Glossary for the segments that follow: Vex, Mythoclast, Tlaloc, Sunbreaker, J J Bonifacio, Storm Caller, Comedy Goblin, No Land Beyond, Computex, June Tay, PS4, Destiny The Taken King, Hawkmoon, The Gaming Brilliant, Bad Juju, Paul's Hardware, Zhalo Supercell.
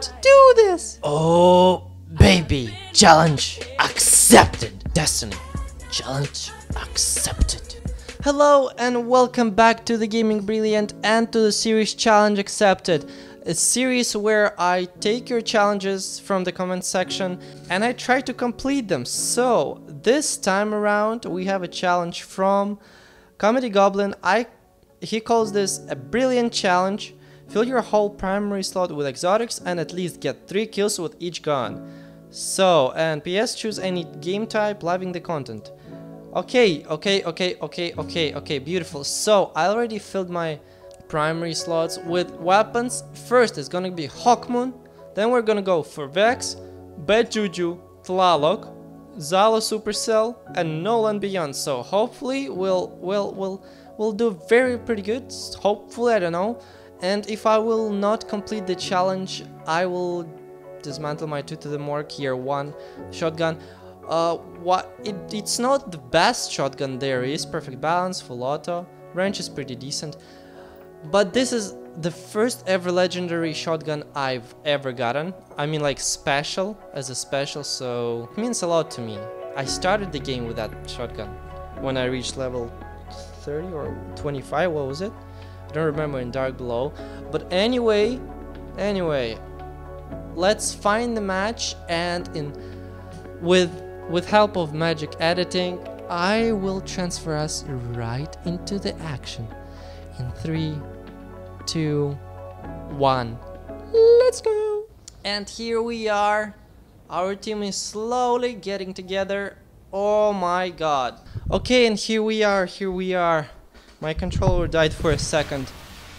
can't do this! Oh, baby. Challenge accepted. Destiny. Challenge accepted. Hello and welcome back to the Gaming Brilliant and to the series Challenge Accepted. A series where I take your challenges from the comment section and I try to complete them. So this time around we have a challenge from Comedy Goblin. He calls this a brilliant challenge. Fill your whole primary slot with exotics and at least get 3 kills with each gun. So, and PS, choose any game type, loving the content. Okay, beautiful. So I already filled my primary slots with weapons. First is gonna be Hawkmoon, then we're gonna go for Vex, Bad Juju, Tlaloc, Zhalo Supercell, and No Land Beyond. So hopefully we'll do pretty good. Hopefully, I don't know. And if I will not complete the challenge, I will dismantle my 2 to the Morgue Year 1 shotgun. It's not the best shotgun there is. Perfect balance, full auto, range is pretty decent. But this is the first ever legendary shotgun I've ever gotten. I mean, like, special, as a special, so it means a lot to me. I started the game with that shotgun when I reached level 30 or 25, what was it? I don't remember, in Dark Below. But anyway, let's find the match, and with help of magic editing, I will transfer us right into the action. In 3, 2, 1, let's go! And here we are. Our team is slowly getting together. Oh my god. Okay, and here we are. My controller died for a second,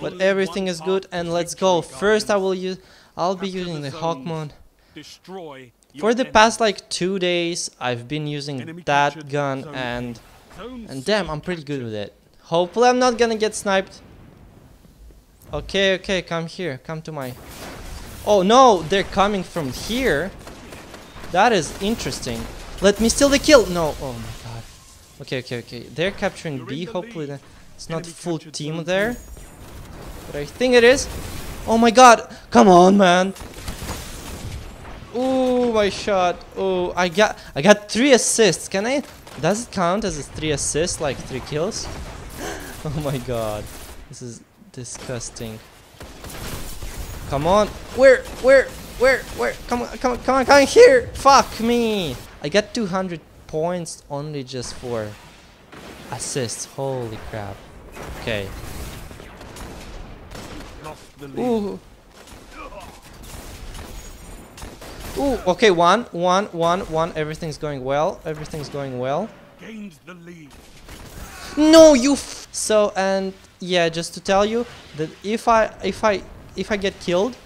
but everything is good and let's go. First I'll be using the Hawkmoon. For the past like 2 days I've been using that gun and damn, I'm pretty good with it. Hopefully I'm not gonna get sniped. Okay, come here, come to my... Oh no, they're coming from here. That is interesting. Let me steal the kill. No, oh my god. Okay, they're capturing B, hopefully it's not full team there. But I think it is. Oh my god, come on, man. Oh my shot. Oh, I got 3 assists. Can I... Does it count as 3 assists, like 3 kills? Oh my god, this is disgusting. Come on, where? Come on, here! Fuck me! I got 200 points only just for assists. Holy crap! Okay. Ooh. Ooh. Okay, one. Everything's going well. Gains the lead. No, you. So, and yeah, just to tell you that if I get killed,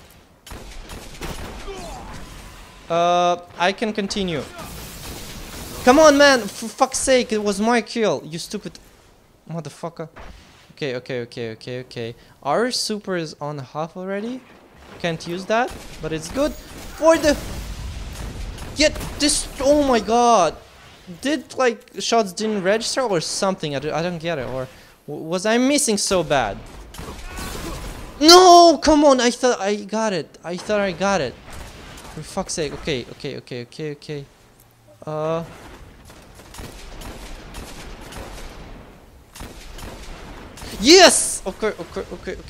I can continue. Come on, man, for fuck's sake, it was my kill, you stupid motherfucker. Okay, our super is on half already, can't use that, but it's good for the... Get this. Oh my god, did like shots didn't register or something? I don't get it. Or was I missing so bad? No, come on! I thought I got it. For fuck's sake. Okay. Yes! Okay.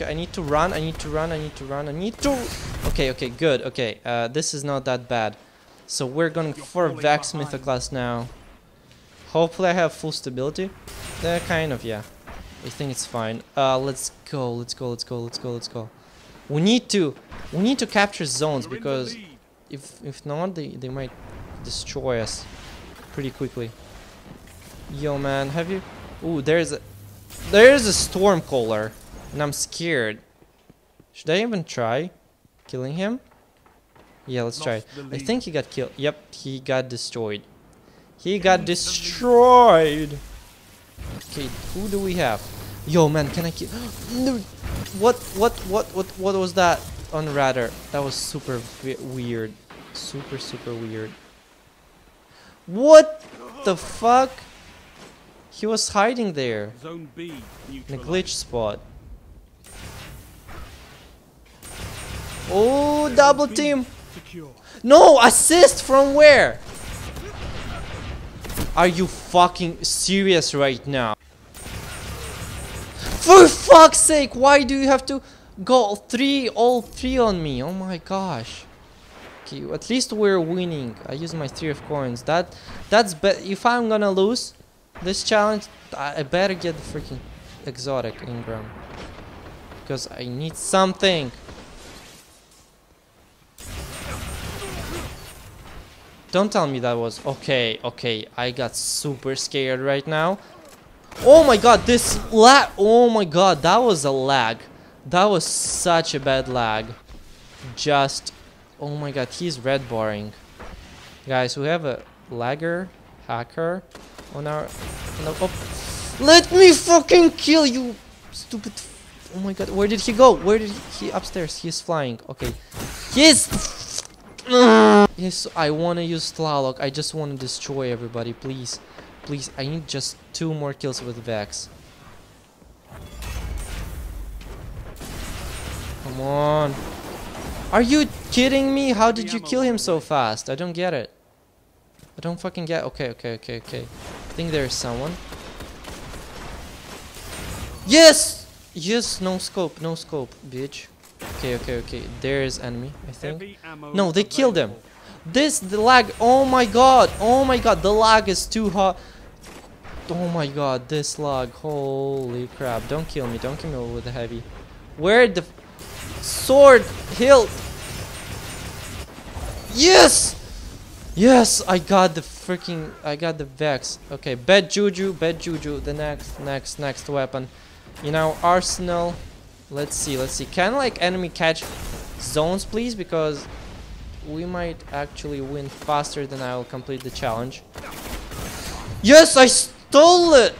I need to run. Okay, good. Okay, this is not that bad. So we're going for Vex Mythoclast now. Hopefully I have full stability. Kind of, yeah. I think it's fine. Let's go. We need to capture zones, because if not, they might destroy us pretty quickly. Yo, man, have you... Ooh, there's a Storm Caller, and I'm scared. Should I even try killing him? Yeah, let's try it. I think he got killed. Yep, he got destroyed. Okay, who do we have? Yo, man, can I kill? No. What was that on radar? That was super weird. Super weird. What the fuck? He was hiding there. Zone B, in a glitch spot. Oh, double team. No, assist from where? Are you fucking serious right now? For fuck's sake, why do you have to go all three on me? Oh my gosh. Okay, at least we're winning. I use my 3 of coins. That's bet. If I'm gonna lose this challenge, I better get the freaking exotic Ingram, because I need something. Don't tell me that was okay. Okay, I got super scared right now. Oh my god, this lag. Oh my god, that was a lag. That was such a bad lag. Just, oh my god, he's red barring. Guys, we have a lagger hacker on our. No, oh. Let me fucking kill you, stupid. Oh my god, where did he go? Where did he? Upstairs. He's flying. Okay, he's. Yes, I want to use Tlaloc. I just want to destroy everybody, please. Please, I need just 2 more kills with Vex. Come on. Are you kidding me? How did you kill him so fast? I don't get it. I don't fucking get. Okay, okay, okay, okay. I think there's someone. Yes! Yes, no scope, no scope, bitch. Okay, okay, okay. There is enemy, I think. No, they killed him. This, the lag, oh my god, the lag is too hot. Oh my god, this lag, holy crap. Don't kill me, don't kill me with the heavy. Where the sword hilt? Yes! Yes, I got the freaking, I got the Vex. Okay, Bad Juju, the next weapon. You know, arsenal. Let's see, let's see. Can like enemy catch zones, please? Because we might actually win faster than I will complete the challenge. Yes, I stole it!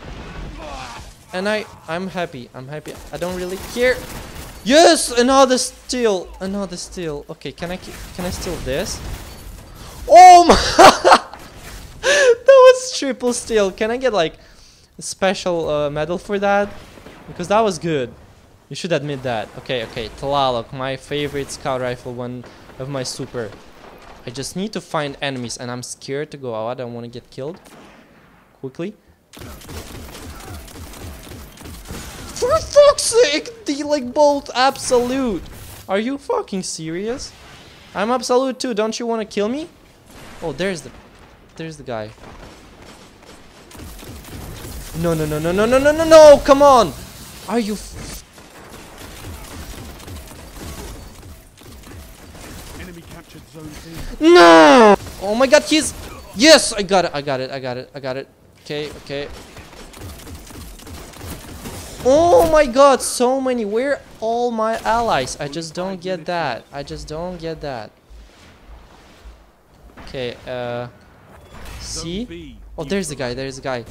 And I'm happy, I'm happy. I don't really care. Yes, another steal, another steal. Okay, can I steal this? Oh my! That was triple steal. Can I get like a special medal for that? Because that was good. You should admit that. Okay, okay, Tlaloc, my favorite scout rifle, one of my super. I just need to find enemies and I'm scared to go out. I don't want to get killed. Quickly. For fuck's sake! The like bolt absolute! Are you fucking serious? I'm absolute too, don't you want to kill me? Oh, there's the guy. No, no, no, no, no, no, no, no, no! Come on! Are you No! Oh my god, he's... Yes! I got it, I got it, I got it, I got it. Okay, okay. Oh my god, so many. Where are all my allies? I just don't get that. I just don't get that. Okay, see? Oh, there's the guy, there's the guy.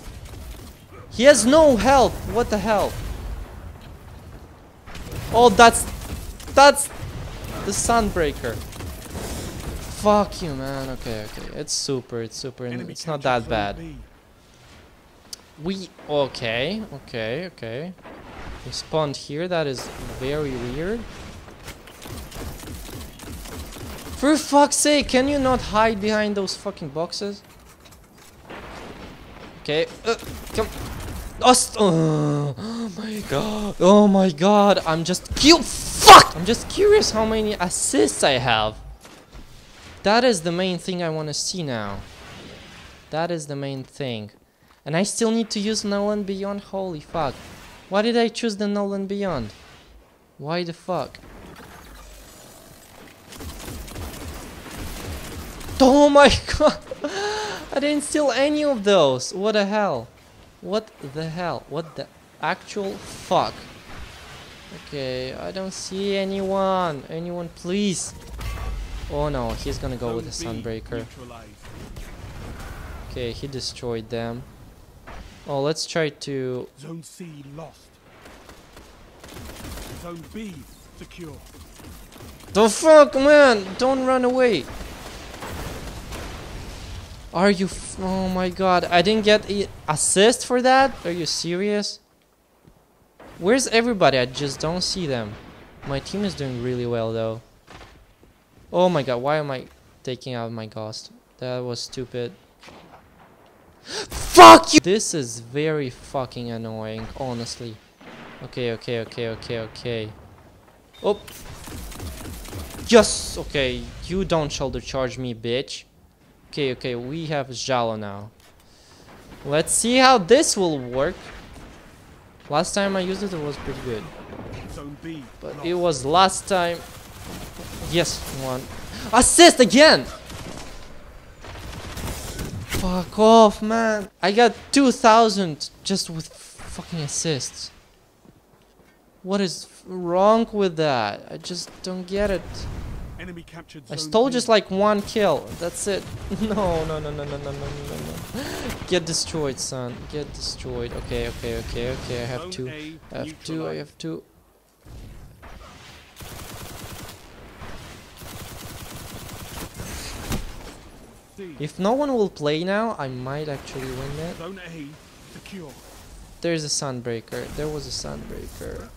He has no health. What the hell? Oh, that's the Sunbreaker. Fuck you, man. Okay, okay. It's super, it's not that bad. We, okay, okay, okay. We spawned here, that is very weird. For fuck's sake, can you not hide behind those fucking boxes? Okay, come. Oh my god, oh my god, I'm just fuck! I'm just curious how many assists I have. That is the main thing I want to see now. That is the main thing. And I still need to use No Land Beyond, holy fuck. Why did I choose the No Land Beyond? Why the fuck? Oh my god! I didn't steal any of those! What the hell? What the hell? What the actual fuck? Okay, I don't see anyone. Anyone, please. Oh no, he's gonna go with the Sunbreaker. Okay, he destroyed them. Oh, let's try to... Zone C lost. Zone B secure. The fuck, man! Don't run away! Are you... oh my god, I didn't get an assist for that? Are you serious? Where's everybody? I just don't see them. My team is doing really well though. Oh my god, why am I taking out my ghost? That was stupid. Fuck you! This is very fucking annoying, honestly. Okay. Oh! Yes! Okay, you don't shoulder charge me, bitch. Okay, we have Zhalo now. Let's see how this will work. Last time I used it, it was pretty good. But it was last time... Yes, one. Assist again! Fuck off, man. I got 2,000 just with fucking assists. What is wrong with that? I just don't get it. Enemy captured. I stole just like one kill. That's it. No. Get destroyed, son. Get destroyed. Okay. I have two. I have two. If no one will play now, I might actually win that. Zone A, secure. There's a Sunbreaker. There was a Sunbreaker.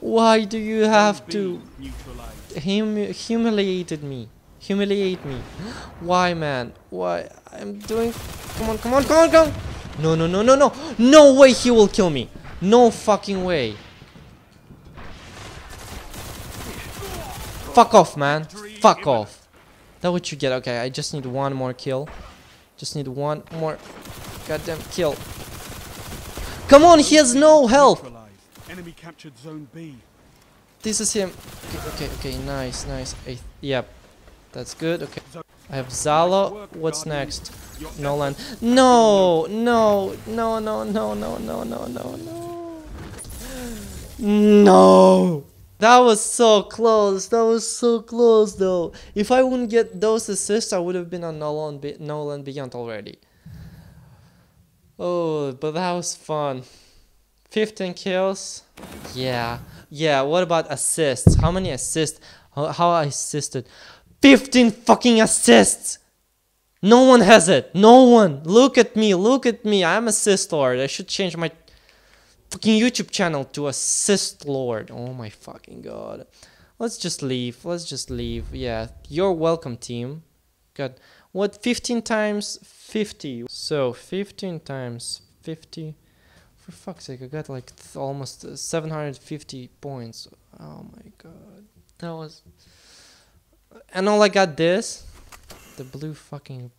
Why do you have to humiliate me? Why, man? Why? I'm doing... Come on. No. No way he will kill me. No fucking way. Fuck off, man. Fuck off. That's what you get. Okay, I just need one more kill. Just need one more goddamn kill. Come on, he has no health. Enemy captured zone B. This is him. Okay. Nice. Yep. That's good. Okay. I have Zhalo. What's next? No land. No. No. That was so close. That was so close, though. If I wouldn't get those assists, I would have been on No Land Beyond already. Oh, but that was fun. 15 kills. Yeah. What about assists? How many assists? How I assisted? 15 fucking assists. No one has it. No one. Look at me. I'm assist lord. I should change my fucking YouTube channel to assist lord. Oh my fucking god. Let's just leave. Yeah, you're welcome, team. God, what? 15 times 50. So 15 times 50. For fuck's sake, I got like almost 750 points. Oh my god. That was... And all I got this. The blue fucking...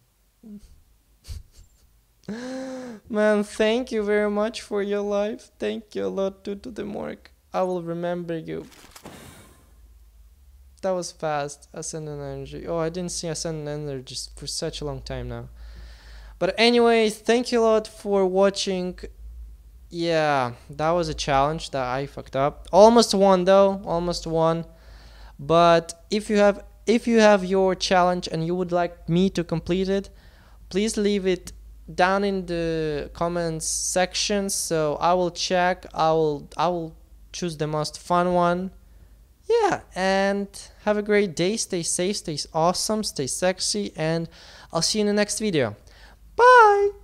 Man, thank you very much for your life. Thank you a lot due to the mark. I will remember you. That was fast. Ascendant energy. Oh, I didn't see ascendant energy for such a long time now. But anyway, thank you a lot for watching. Yeah, that was a challenge that I fucked up. Almost won though, But if you have your challenge and you would like me to complete it, please leave it down in the comments section so I will check. I will choose the most fun one. Yeah, and have a great day. Stay safe, stay awesome, stay sexy, and I'll see you in the next video. Bye.